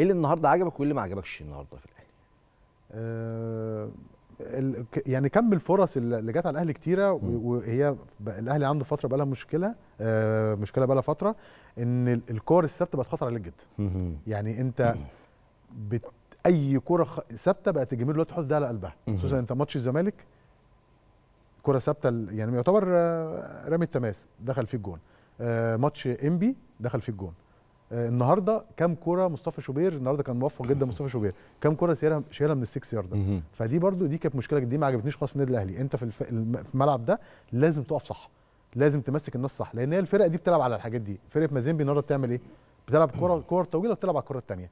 ايه اللي النهارده عجبك وايه اللي ما عجبكش النهارده في الاهلي؟ يعني كم الفرص اللي جت على الاهلي كتيره، وهي الاهلي عنده فتره بقى لها مشكله بقى لها فتره، ان الكور الثابته بقت خطر عليك جدا. يعني انت اي كره ثابته بقت الجماهير دلوقتي تحط ده على قلبها، خصوصا انت ماتش الزمالك كره ثابته، يعني يعتبر رامي التماس دخل فيه الجون، ماتش إنبي دخل فيه الجون، النهارده كام كوره مصطفى شوبير، النهارده كان موفق جدا مصطفى شوبير، كام كوره شايلها من السكس يارده. فدي برده دي كانت مشكله، دي ما عجبتنيش خالص النادي الاهلي. انت في الملعب ده لازم تقف صح، لازم تمسك الناس صح، لان هي الفرقه دي بتلعب على الحاجات دي. فرقه مازينبي النهارده بتعمل ايه؟ بتلعب كور طويله وبتلعب على الكره الثانيه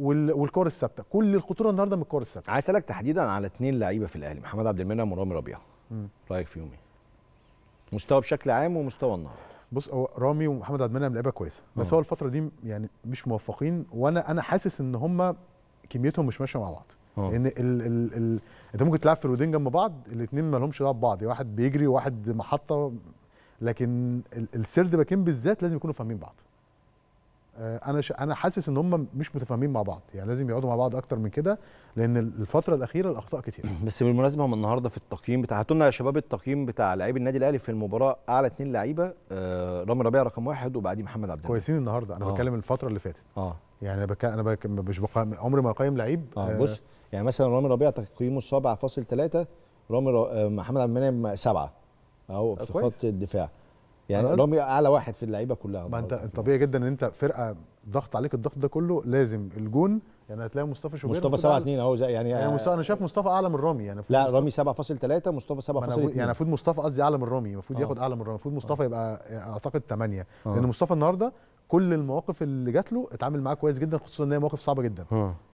والكور الثابته، كل الخطوره النهارده من الكور الثابته. عايز اسالك تحديدا على اثنين لعيبه في الاهلي، محمد عبد المنعم ورامي ربيعة، رايك فيهم ايه؟ مستوى بشكل عام ومستوى النهارده. بص، هو رامي ومحمد عبد المنعم لعيبه كويسه، بس هو الفتره دي يعني مش موفقين، وانا حاسس ان هم كميتهم مش ماشيه مع بعض. ان انت ممكن تلعب فرودين جنب بعض، الاثنين ما لهمش دعوه ببعض، واحد بيجري وواحد محطه، لكن السرد باكين بالذات لازم يكونوا فاهمين بعض. انا حاسس ان هم مش متفاهمين مع بعض، يعني لازم يقعدوا مع بعض اكتر من كده، لان الفتره الاخيره الاخطاء كتير. بس بالمناسبه هم النهارده في التقييم بتاع، هاتوا لنا يا شباب التقييم بتاع لعيب النادي الاهلي في المباراه، اعلى اثنين لعيبه رامي ربيعة رقم واحد وبعديه محمد عبد المنعم. كويسين النهارده، انا بتكلم الفتره اللي فاتت. يعني انا مش عمري ما اقيم لعيب. بص، يعني مثلا رامي ربيعة تقييمه 7.3، محمد عبد المنعم 7 اهو في خط الدفاع. يعني رامي اعلى واحد في اللعيبه كلها. ما انت طبيعي جدا ان انت فرقه ضغط عليك، الضغط ده كله لازم الجون، يعني هتلاقي مصطفى شوبير 7.2 اهو، يعني انا شايف مصطفى اعلى من رامي، يعني لا رامي 7.3 مصطفى 7.2، يعني المفروض مصطفى قصدي اعلى من رامي، المفروض ياخد اعلى من رامي، المفروض مصطفى يبقى اعتقد 8، لان مصطفى النهارده كل المواقف اللي جات له اتعامل معاها كويس جدا، خصوصا ان هي مواقف صعبه جدا.